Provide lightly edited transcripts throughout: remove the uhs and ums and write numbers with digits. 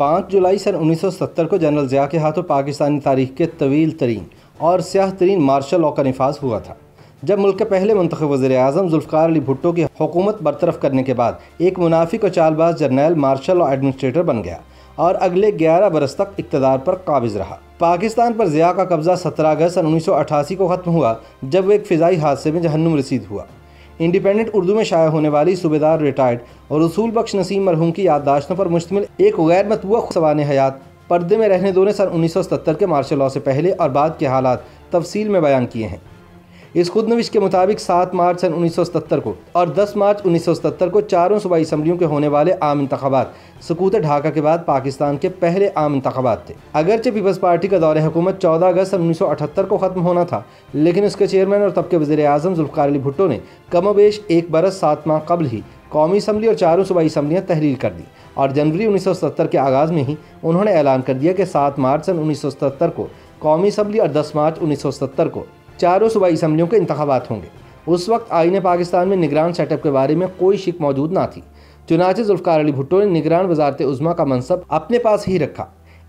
5 जुलाई सन 1970 को जनरल जिया के हाथों पाकिस्तानी तारीख के तवील तरीन और स्याह तरीन मार्शल लॉ का निफाज हुआ था, जब मुल्क के पहले मुंतखब वज़ीर-ए-आज़म ज़ुल्फ़िकार अली भुट्टो की हुकूमत बरतरफ करने के बाद एक मुनाफिक और चालबाज जर्नैल मार्शल लॉ एडमिनिस्ट्रेटर बन गया और अगले 11 बरस तक इक़्तिदार पर काबिज़ रहा। पाकिस्तान पर ज़िया का कब्ज़ा 17 अगस्त सन 1988 को ख़त्म हुआ, जब वो एक फ़िज़ाई हादसे में जहन्नुम रसीद हुआ। इंडिपेंडेंट उर्दू में शाया होने वाली सूबेदार रिटायर्ड और रसूल बख्श नसीम मरहूम की याददाश्तों पर मुश्तमिल एक गैर मतबूआ सवान हयात पर्दे में रहने दोने सन 1977 के मार्शल लॉ से पहले और बाद के हालात तफसील में बयान किए हैं। इस खुदनविश के मुताबिक 7 मार्च सन 1977 को और 10 मार्च 1977 को चारों सूबाई असम्बलियों के होने वाले आम इंतखाबात सकूत ढाका के बाद पाकिस्तान के पहले आम इंतखाबात थे। अगरचे पीपल्स पार्टी का दौरे हुकूमत 14 अगस्त सन 1978 को ख़त्म होना था, लेकिन उसके चेयरमैन और तब के वज़ीर-ए-आज़म ज़ुल्फ़िकार अली भुट्टो ने कमोबेश एक बरस 7 माह कबल ही कौमी असम्बली और चारों सूबाई असम्बलियाँ तहरील कर दी और जनवरी 1970 के आगाज़ में ही उन्होंने ऐलान कर दिया कि 7 मार्च सन 1977 को कौमी असम्बली और 10 मार्च 1970 को चारों सूबाई असम्बलियों के इंतखाबात होंगे। उस वक्त आईने पाकिस्तान में निगरान सेटअप के बारे में कोई शिक मौजूद ना थी, चुनाचे ज़ुल्फ़िकार अली भुट्टो ने निगरान वज़ारत उज़्मा का मनसब अपने पास ही रखा।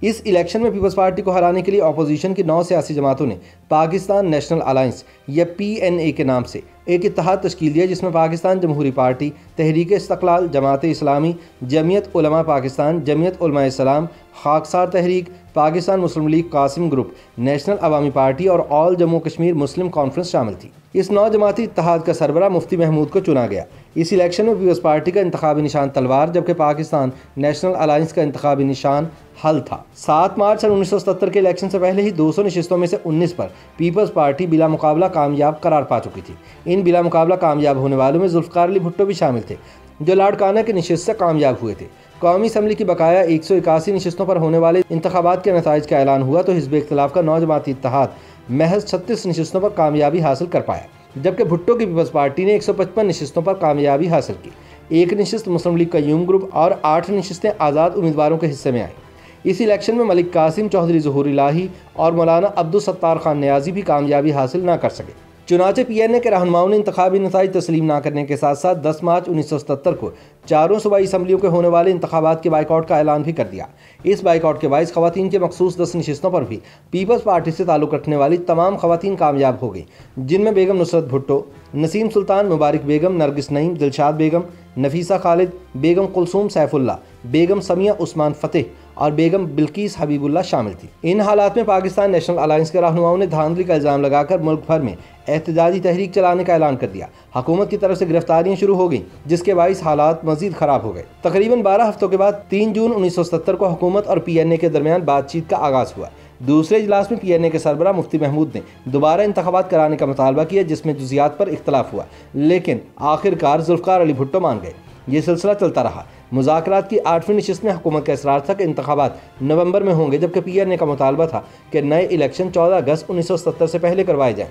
इस इलेक्शन में पीपल्स पार्टी को हराने के लिए अपोजिशन की 9 सियासी जमातों ने पाकिस्तान नेशनल अलायंस या PNA के नाम से एक इत्तेहाद तश्कील दिया, जिसमें पाकिस्तान जमहूरी party, Tehreek Istiqlal, Jamaat Islami, Jamiat Ulema Pakistan, Jamiat Islam, Khaksar Tehreek, Pakistan Muslim league Qasim group, national Awami party और All Jammu Kashmir Muslim conference शामिल थी। इस 9 जमाती इत्तेहाद का सरबरा मुफ्ती महमूद को चुना गया। इस इलेक्शन में पीपल्स पार्टी का इंतखाबी निशान तलवार जबकि पाकिस्तान नेशनल अलायंस का इंतखाबी निशान हल था। 7 मार्च सन 1970 के इलेक्शन से पहले ही 200 नशिस्तों में से 19 पर पीपल्स पार्टी बिला मुकाबला कामयाब करार पा चुकी थी। इन बिला मुकाबला कामयाब होने वालों में ज़ुल्फ़िकार अली भुट्टो भी शामिल थे, जो लाड़काना के नशिस्त से कामयाब हुए थे। कौमी असम्बली की बकाया 181 नशिस्तों पर होने वाले इंतखाबात के नताइज का ऐलान हुआ तो हिज़्ब इख्तिलाफ का 9 जमाती इत्तेहाद महज 36 नशिस्तों पर कामयाबी हासिल कर पाया, जबकि भुट्टो की पीपल्स पार्टी ने 155 नशिस्तों पर कामयाबी हासिल की। 1 नशिस्त मुस्लिम लीग कयूम ग्रुप और 8 नशिस्तें आज़ाद उम्मीदवारों के हिस्से में आईं। इस इलेक्शन में मलिक कासिम, चौधरी जहूर लाहि और मौलाना अब्दुल सत्तार खान न्याजी भी कामयाबी हासिल ना कर सके। चुनाचे PNA के रहनुमाओं ने इंतखाबी नताइज तस्लीम ना करने के साथ साथ 10 मार्च 1977 को चारों सूबाई असम्बलियों के होने वाले इंतखाबात के बाइकआउट का ऐलान भी कर दिया। इस बाइकआउट के बायस खवातीन के मखसूस 10 नशिस्तों पर भी पीपल्स पार्टी से ताल्लुक़ रखने वाली तमाम खवातीन कामयाब हो गई, जिनमें बेगम नुरत भुट्टो, नसीम सुल्तान, मुबारक बेगम, नरगस नईम, दिलशाद बेगम, नफीसा खालिद, बेगम कुलसूम, सैफुल्ला बेगम, समियामान फतेह और बेगम बिल्कीस हबीबुल्ला शामिल थी। इन हालात में पाकिस्तान नेशनल अलायंस के रहनुमाओं ने धांधली का इल्ज़ाम लगाकर मुल्क भर में एहतजाजी तहरीक चलाने का ऐलान कर दिया। हुकूमत की तरफ से गिरफ्तारियां शुरू हो गईं, जिसके बायस हालात मज़ीद ख़राब हो गए। तकरीबन 12 हफ्तों के बाद 3 जून 1970 को हुकूमत और PNA के दरमियान बातचीत का आगाज़ हुआ। दूसरे इजलास में PNA के सरबरा मुफ्ती महमूद ने दोबारा इंतखाबात कराने का मुतालबा किया, जिसमें जुज़ियात पर इख्तलाफ हुआ, लेकिन आखिरकार ज़ुल्फ़िकार अली भुट्टो मान गए। ये सिलसिला चलता रहा। मुज़ाकरात की 8वीं नशिस्त में हुकूमत का इसरार था कि इंतखाबात नवंबर में होंगे, जबकि PNA का मुतालबा था कि नए इलेक्शन 14 अगस्त 1970 से पहले करवाए जाएँ।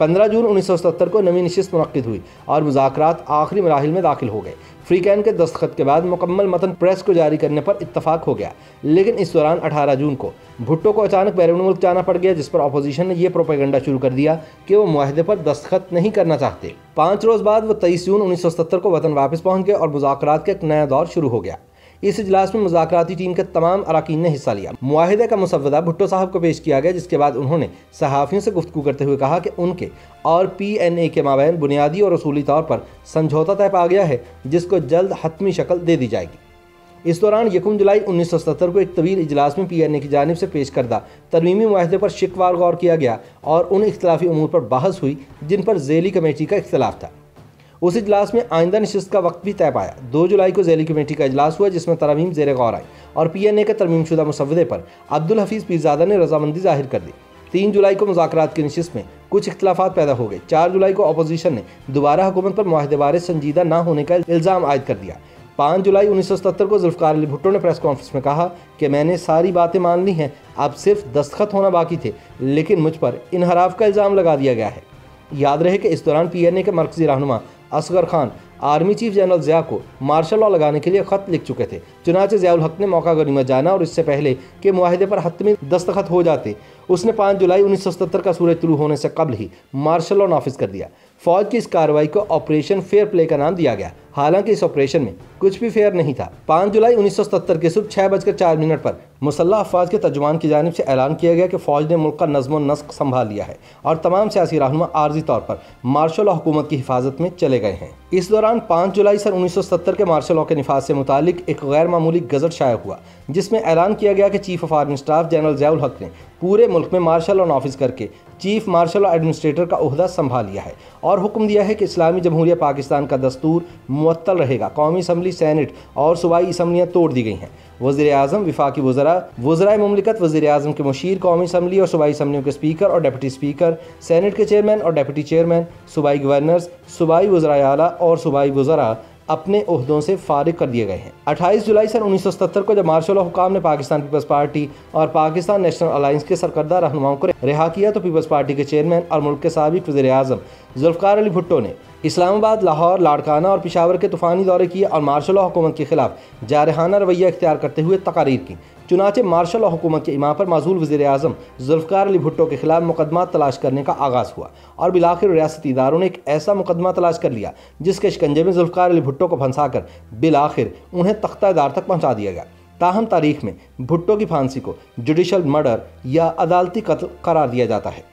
15 जून 1970 को नवी नशिस्त मुनक़िद हुई और मुज़ाकरात आखिरी मराहिल में दाखिल हो गए। फ्री कैन के दस्तखत के बाद मुकम्मल मतन प्रेस को जारी करने पर इत्तफाक हो गया, लेकिन इस दौरान 18 जून को भुट्टो को अचानक बैरून मुल्क जाना पड़ गया, जिस पर अपोजिशन ने यह प्रोपेगेंडा शुरू कर दिया कि वो मुआहदे पर दस्तखत नहीं करना चाहते। 5 रोज़ बाद वो 23 जून 1970 को वतन वापस पहुँच गए और मुज़ाकरात का एक नया दौर शुरू हो गया। इस इजलास में मुज़ाकराती टीम के तमाम अरकान ने हिस्सा लिया। मुआहदे का मुसवदा भुट्टो साहब को पेश किया गया, जिसके बाद उन्होंने सहाफ़ियों से गुफ्तगू करते हुए कहा कि उनके और PNA के माबैन बुनियादी और असूली तौर पर समझौता तय पा गया है, जिसको जल्द हतमी शक्ल दे दी जाएगी। इस दौरान 1 जुलाई 1970 को एक तवील इजलास में PNA की जानिब से पेश करदा तरमीमी मुआहदे पर शिकवार गौर किया गया और उन इख्तिलाफी अमूर पर बहस हुई जिन पर ज़ैली कमेटी का इख्तिलाफ था। उस इजलास में आइंदा नशिस्त का वक्त भी तय पाया। 2 जुलाई को ज़ैली कमेटी का इजलास हुआ, जिसमें तरमीम ज़ेर गौर आई और PNA के तरमीम शुदा मुसवदे पर अब्दुल हफीज़ पीरजादा ने रजामंदी जाहिर कर दी। 3 जुलाई को मुज़ाकरात की नशिस्त में कुछ इख्तिलाफात पैदा हो गए। 4 जुलाई को अपोजिशन ने दोबारा हुकूमत पर मुआहदे बारे संजीदा ना होने का इल्ज़ाम आयद कर दिया। 5 जुलाई 1970 को ज़ुल्फ़िकार अली भुट्टो ने प्रेस कॉन्फ्रेंस में कहा कि मैंने सारी बातें मान ली हैं, अब सिर्फ दस्तखत होना बाकी थे, लेकिन मुझ पर इनहराफ का इल्ज़ाम लगा दिया गया है। याद रहे कि इस दौरान PNA के मरकज़ी रहनुमा Asghar Khan army chief general Zia को मार्शल लॉ लगाने के लिए ख़त लिख चुके थे। चुनाचे ज़ियाउल हक ने मौका गनीमत जाना और इससे पहले कि मुआहदे पर हतमी दस्तखत हो जाते उसने 5 जुलाई 1970 का सूरज तुलू होने से कबल ही मार्शल लॉ नाफिज कर दिया। फौज की इस कार्रवाई को ऑपरेशन फेयर प्ले का नाम दिया गया। हालांकि इस ऑपरेशन में कुछ भी फेयर नहीं था। 5 जुलाई 1977 के सुबह 6:04 पर मुसल्ह अफवाज के तर्जुमान की जानिब से ऐलान किया गया कि फौज ने मुल्क का नज़्म व नस्क संभाल लिया है और तमाम सियासी रहनुमा आर्जी तौर पर मार्शल लॉ हुकूमत की हिफाजत में चले गए हैं। इस दौरान 5 जुलाई 1970 के मार्शल लॉ के निफाज से मुतालिक एक गैर मामूली गजट शाया हुआ जिसमें ऐलान किया गया कि chief of army staff general Zia ने पूरे मुल्क में मार्शल लॉ नाफिज करके चीफ मार्शल लॉ एडमिनिस्ट्रेटर का ओहदा संभाल लिया है और हुक्म दिया है कि इस्लामी जमहूरिया पाकिस्तान का दस्तूर मुअत्तल रहेगा। कौमी असम्बली, सैनेट और सूबाई असम्बलियाँ तोड़ दी गई हैं। वज़ीर आज़म, वफाकी वज़राए मुमलिकत, वज़ीर आज़म के मुशीर, कौमी असम्बली और सूबाई असम्बलियों के स्पीकर और डिप्टी स्पीकर, सैनेट के चेयरमैन और डिप्टी चेयरमैन, सूबाई गवर्नर्स, सूबाई वज़राए आला और सूबाई वज़रा अपने ओहदों से फारिग कर दिए गए हैं। 28 जुलाई 1977 को जब मार्शल लॉ हुकाम ने पाकिस्तान पीपल्स पार्टी और पाकिस्तान नेशनल अलायंस के सरकर्दा रहनुमाओं को रिहा किया तो पीपल्स पार्टी के चेयरमैन और मुल्क के साबिक वज़ीर आज़म ज़ुल्फ़िकार अली भुट्टो ने इस्लामाबाद, लाहौर, लाड़काना और पिशावर के तूफ़ानी दौरे किए और मार्शल लॉ हुकूमत के खिलाफ जारहाना रवैया इख्तियार करते हुए तकारीर की। चुनाचे मार्शल लॉ हुकूमत के इमाम पर माज़ूल वज़ीर आज़म ज़ुल्फ़िकार अली भुट्टो के खिलाफ मुकदमा तलाश करने का आगाज़ हुआ और बिलाखिर रियासती इदारों ने एक ऐसा मुकदमा तलाश कर लिया जिसके शिकंजे में ज़ुल्फ़िकार अली भुट्टो को फंसाकर बिलाखिर उन्हें तख्तादार तक पहुँचा दिया गया। ताहम तारीख में भुट्टो की फांसी को जुडिशल मर्डर या अदालती कत्ल करार दिया जाता है।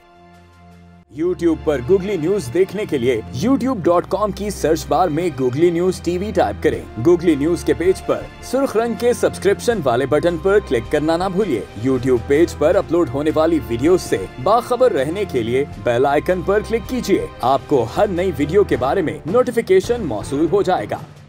YouTube पर Googly News देखने के लिए YouTube.com की सर्च बार में Googly News TV टाइप करें। Googly News के पेज पर सुर्ख रंग के सब्सक्रिप्शन वाले बटन पर क्लिक करना ना भूलिए। YouTube पेज पर अपलोड होने वाली वीडियोस से बाखबर रहने के लिए बेल आइकन पर क्लिक कीजिए। आपको हर नई वीडियो के बारे में नोटिफिकेशन मौसूल हो जाएगा।